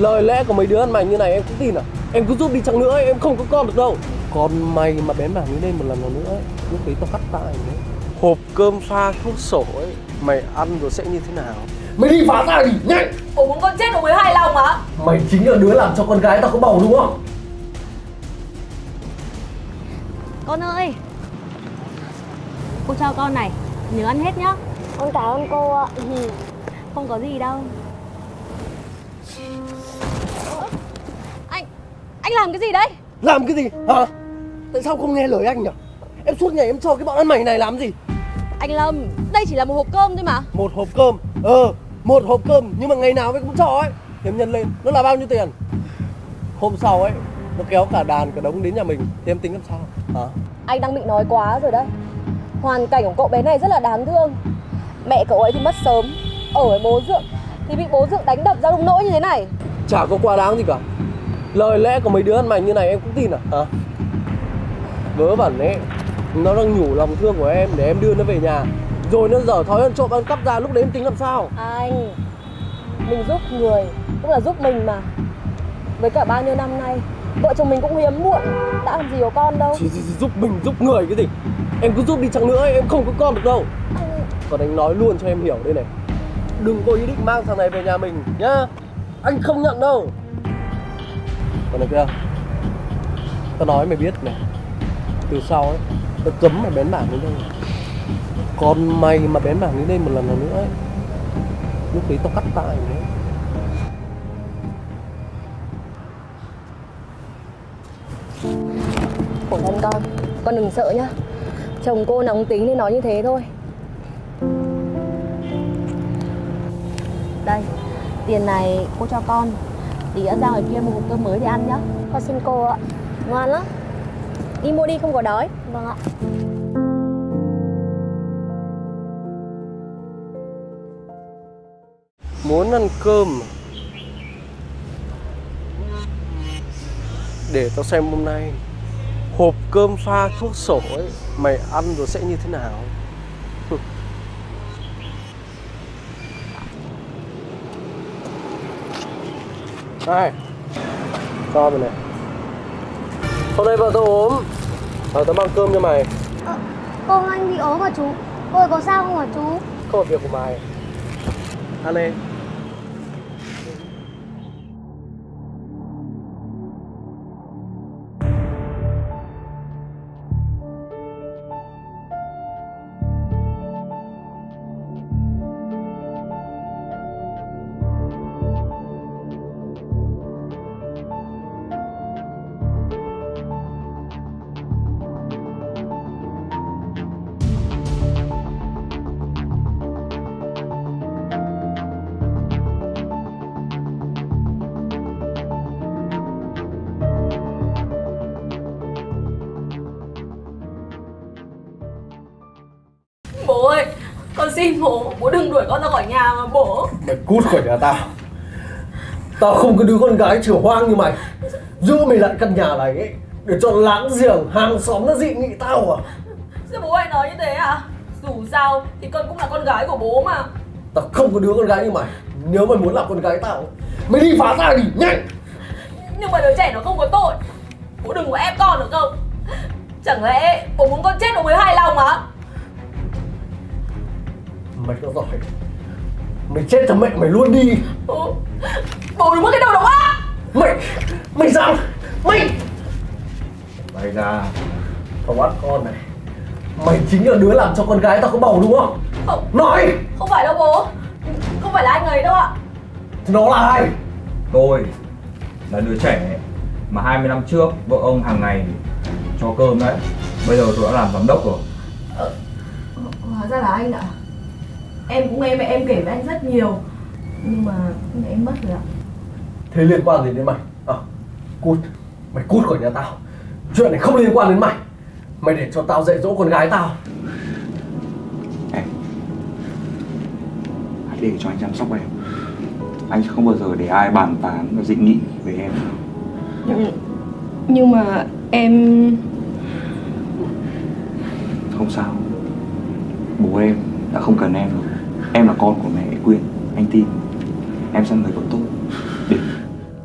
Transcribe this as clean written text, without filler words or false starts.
Lời lẽ của mấy đứa ăn mảnh như này em cũng tin à? Em cứ giúp đi chăng nữa ấy, em không có con được đâu. Còn mày mà bén mảng như lên một lần nữa ấy, lúc đấy tao cắt tay đấy. Hộp cơm pha thuốc sổ ấy, mày ăn rồi sẽ như thế nào? Mày đi phá ra đi, nhanh! Ủa muốn con chết của mới hài lòng hả? Mày chính là đứa làm cho con gái tao có bầu đúng không? Con ơi! Cô cho con này, nhớ ăn hết nhá. Con cảm ơn cô ạ. Không có gì đâu. Anh làm cái gì đấy? Làm cái gì hả? Tại sao không nghe lời anh nhỉ? Em suốt ngày em cho cái bọn ăn mày này làm gì? Anh Lâm, đây chỉ là một hộp cơm thôi mà. Một hộp cơm? Một hộp cơm nhưng mà ngày nào em cũng cho ấy. Em nhân lên, nó là bao nhiêu tiền? Hôm sau ấy, nó kéo cả đàn cả đống đến nhà mình thì em tính làm sao? Hả? Anh đang bị nói quá rồi đấy. Hoàn cảnh của cậu bé này rất là đáng thương. Mẹ cậu ấy thì mất sớm, ở với bố dượng thì bị bố dượng đánh đập ra đúng nỗi như thế này. Chả có quá đáng gì cả. Lời lẽ của mấy đứa ăn mày như này em cũng tin à? Hả? Vớ vẩn ấy, nó đang nhủ lòng thương của em để em đưa nó về nhà. Rồi nó dở thói ăn trộm ăn cắp ra, lúc đấy em tính làm sao? Anh, mình giúp người cũng là giúp mình mà. Với cả bao nhiêu năm nay, vợ chồng mình cũng hiếm muộn, đã làm gì có con đâu. Giúp mình, giúp người cái gì? Em cứ giúp đi chăng nữa, em không có con được đâu. Anh... Còn anh nói luôn cho em hiểu đây này, đừng có ý định mang thằng này về nhà mình nhá. Anh không nhận đâu. Còn này kia, tao nói mày biết này, từ sau ấy, tao cấm mày bén mảng đến đây. Còn mày mà bén mảng đến đây một lần nào nữa ấy, lúc đấy tao cắt tay đấy. Khổ thân con đừng sợ nhá. Chồng cô nóng tính nên nói như thế thôi. Đây, tiền này cô cho con. Tí đã ra ngoài kia mua hộp cơm mới thì ăn nhá. Con xin cô ạ. Ngoan lắm. Đi mua đi, không có đói. Vâng ạ. Muốn ăn cơm để tao xem hôm nay hộp cơm pha thuốc sổ ấy, mày ăn rồi sẽ như thế nào? Này, cho mày này. Hôm nay vợ tao ốm, tao mang cơm cho mày. Con anh bị ốm hả chú? Cô có sao không hả chú? Không phải việc của mày. Ăn đi. Bố ơi, con xin bố đừng đuổi con ra khỏi nhà mà bố. Mày cút khỏi nhà tao. Tao không có đứa con gái chửa hoang như mày. Giữ mày lại căn nhà này ấy, để cho láng giềng, hàng xóm nó dị nghị tao à? Sao bố lại nói như thế à? Dù sao thì con cũng là con gái của bố mà. Tao không có đứa con gái như mày. Nếu mày muốn làm con gái tao, mày đi phá ra đi, nhanh. Nhưng mà đứa trẻ nó không có tội. Bố đừng có ép con được không? Chẳng lẽ bố muốn con chết nó mới hài lòng hả? Mày có giỏi, mày chết thằng mẹ mày luôn đi. Bố đúng mất cái đầu đó á. Mày sao? Mày là tao bắt con này. Mày chính là đứa làm cho con gái tao có bầu đúng không? Không. Nói. Không phải đâu bố. Không phải là anh ấy đâu ạ. Nó là ai? Tôi là đứa trẻ mà 20 năm trước vợ ông hàng ngày cho cơm đấy. Bây giờ tôi đã làm giám đốc rồi. Hóa ra là anh ạ. Em cũng nghe mẹ em kể với anh rất nhiều. Nhưng mà mẹ em mất rồi ạ. Thế liên quan gì đến mày? Cút, mày cút khỏi nhà tao. Chuyện này không liên quan đến mày. Mày để cho tao dạy dỗ con gái tao. Em, hãy để cho anh chăm sóc em. Anh không bao giờ để ai bàn tán và dị nghị về em. Nhưng mà em... Không sao. Bố em đã không cần em rồi. Em là con của mẹ Quyên, anh tin. Em sẽ người có tốt. Để